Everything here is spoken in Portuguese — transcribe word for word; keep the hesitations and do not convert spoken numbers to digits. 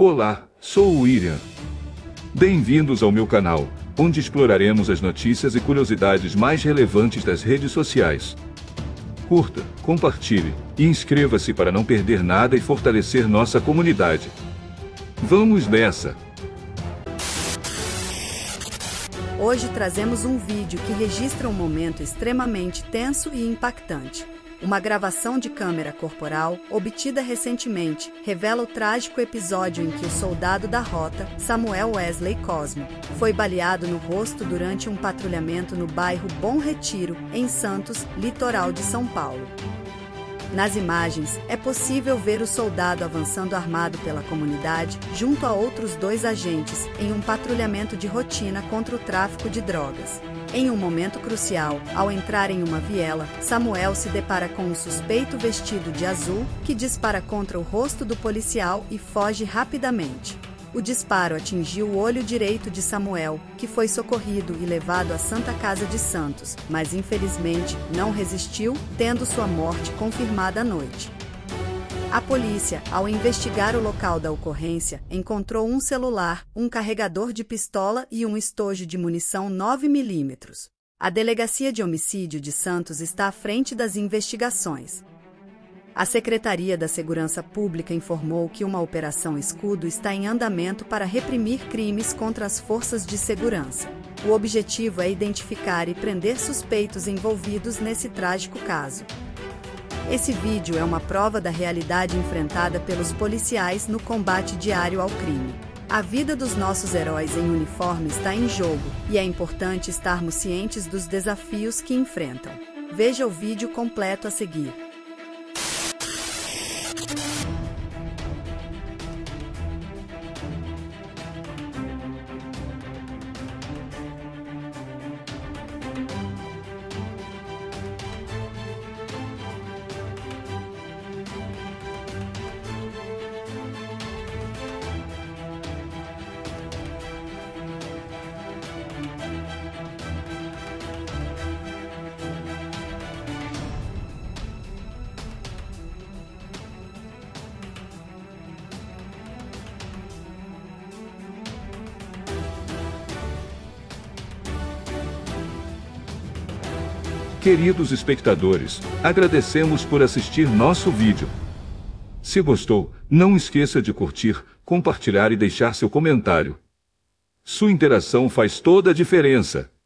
Olá, sou o William. Bem-vindos ao meu canal, onde exploraremos as notícias e curiosidades mais relevantes das redes sociais. Curta, compartilhe e inscreva-se para não perder nada e fortalecer nossa comunidade. Vamos nessa! Hoje trazemos um vídeo que registra um momento extremamente tenso e impactante. Uma gravação de câmera corporal, obtida recentemente, revela o trágico episódio em que o soldado da Rota, Samuel Wesley Cosme, foi baleado no rosto durante um patrulhamento no bairro Bom Retiro, em Santos, litoral de São Paulo. Nas imagens, é possível ver o soldado avançando armado pela comunidade, junto a outros dois agentes, em um patrulhamento de rotina contra o tráfico de drogas. Em um momento crucial, ao entrar em uma viela, Samuel se depara com um suspeito vestido de azul, que dispara contra o rosto do policial e foge rapidamente. O disparo atingiu o olho direito de Samuel, que foi socorrido e levado à Santa Casa de Santos, mas infelizmente não resistiu, tendo sua morte confirmada à noite. A polícia, ao investigar o local da ocorrência, encontrou um celular, um carregador de pistola e um estojo de munição nove milímetros. A Delegacia de Homicídio de Santos está à frente das investigações. A Secretaria da Segurança Pública informou que uma operação Escudo está em andamento para reprimir crimes contra as forças de segurança. O objetivo é identificar e prender suspeitos envolvidos nesse trágico caso. Esse vídeo é uma prova da realidade enfrentada pelos policiais no combate diário ao crime. A vida dos nossos heróis em uniforme está em jogo, e é importante estarmos cientes dos desafios que enfrentam. Veja o vídeo completo a seguir. Queridos espectadores, agradecemos por assistir nosso vídeo. Se gostou, não esqueça de curtir, compartilhar e deixar seu comentário. Sua interação faz toda a diferença.